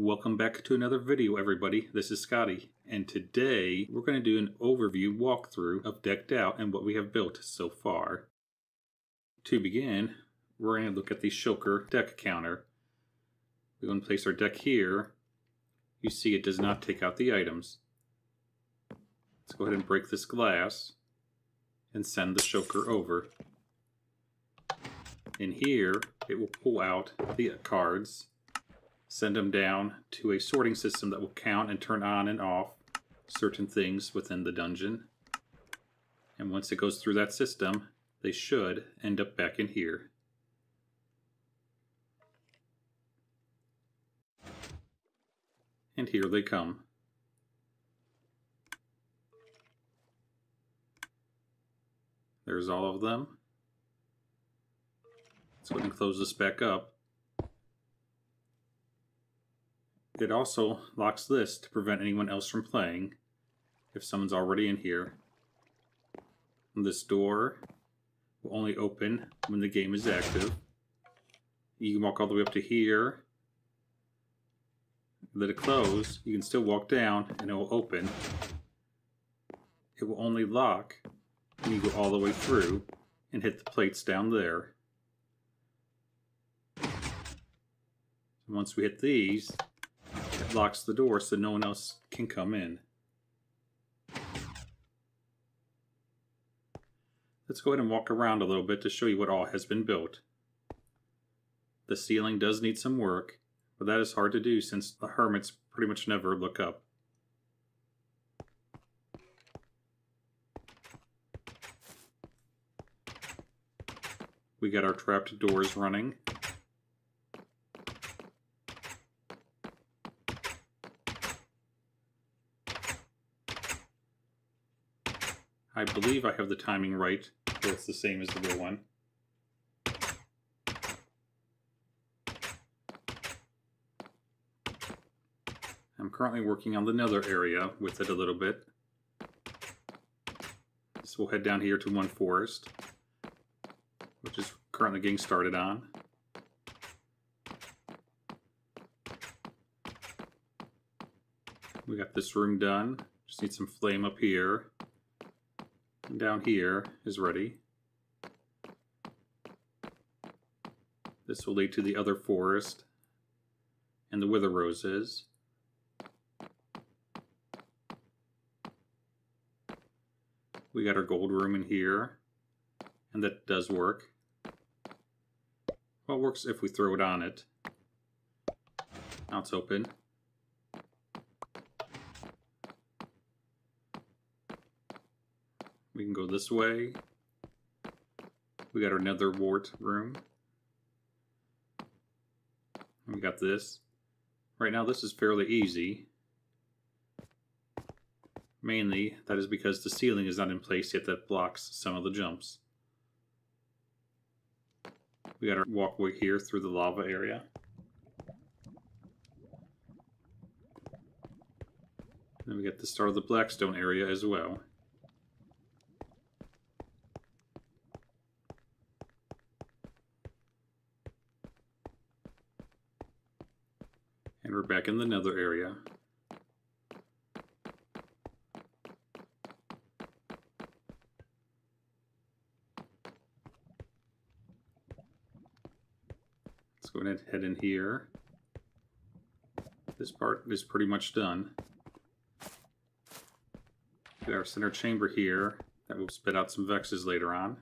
Welcome back to another video, everybody. This is Scotty, and today we're going to do an overview walkthrough of Decked Out and what we have built so far. To begin, we're going to look at the Shulker deck counter. We're going to place our deck here. You see it does not take out the items. Let's go ahead and break this glass and send the Shulker over. In here, it will pull out the cards, send them down to a sorting system that will count and turn on and off certain things within the dungeon. And once it goes through that system, they should end up back in here. And here they come. There's all of them. Let's go ahead and close this back up. It also locks this to prevent anyone else from playing if someone's already in here. And this door will only open when the game is active. You can walk all the way up to here. Let it close. You can still walk down and it will open. It will only lock when you go all the way through and hit the plates down there. And once we hit these, it locks the door so no one else can come in. Let's go ahead and walk around a little bit to show you what all has been built. The ceiling does need some work, but that is hard to do since the hermits pretty much never look up. We got our trapped doors running. I believe I have the timing right, so it's the same as the real one. I'm currently working on another area with it a little bit. So we'll head down here to one forest, which is currently getting started on. We got this room done. Just need some flame up here. Down here is ready. This will lead to the other forest and the wither roses. We got our gold room in here, and that does work. Well, it works if we throw it on it. Now it's open. We can go this way. We got our nether wart room. And we got this. Right now this is fairly easy. Mainly that is because the ceiling is not in place yet that blocks some of the jumps. We got our walkway here through the lava area. Then we get the start of the blackstone area as well. And we're back in the nether area. Let's go ahead and head in here. This part is pretty much done. We have our center chamber here that will spit out some vexes later on.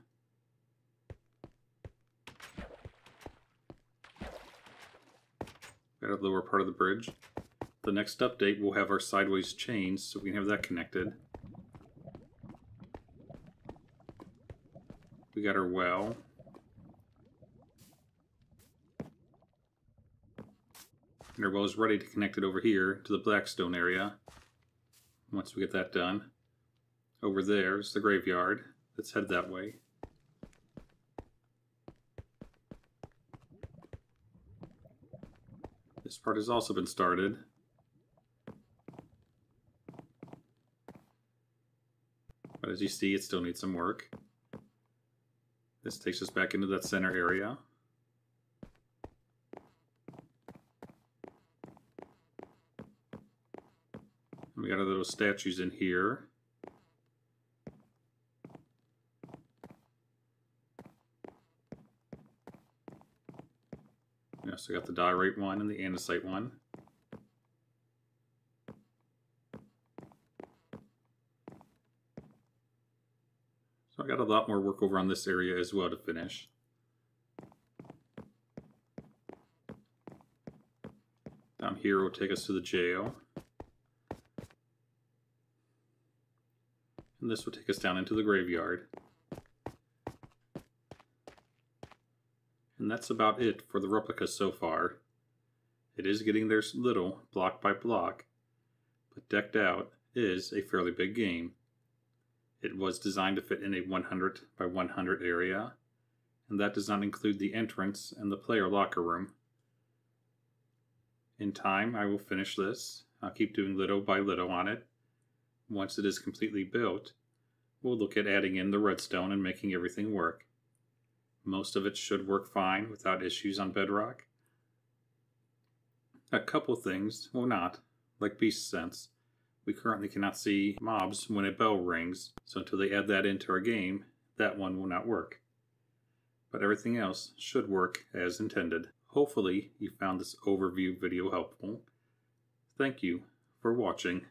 Got a lower part of the bridge. The next update we'll have our sideways chains so we can have that connected. We got our well. And our well is ready to connect it over here to the blackstone area. Once we get that done. Over there is the graveyard. Let's head that way. This part has also been started. But as you see, it still needs some work. This takes us back into that center area. We got our little statues in here. We also got the diorite one and the andesite one. So I got a lot more work over on this area as well to finish. Down here will take us to the jail. And this will take us down into the graveyard. And that's about it for the replica so far. It is getting there little, block by block, but Decked Out is a fairly big game. It was designed to fit in a 100 by 100 area, and that does not include the entrance and the player locker room. In time, I will finish this. I'll keep doing little by little on it. Once it is completely built, we'll look at adding in the redstone and making everything work. Most of it should work fine without issues on Bedrock. A couple things will not, like Beast Sense. We currently cannot see mobs when a bell rings, so until they add that into our game, that one will not work. But everything else should work as intended. Hopefully you found this overview video helpful. Thank you for watching.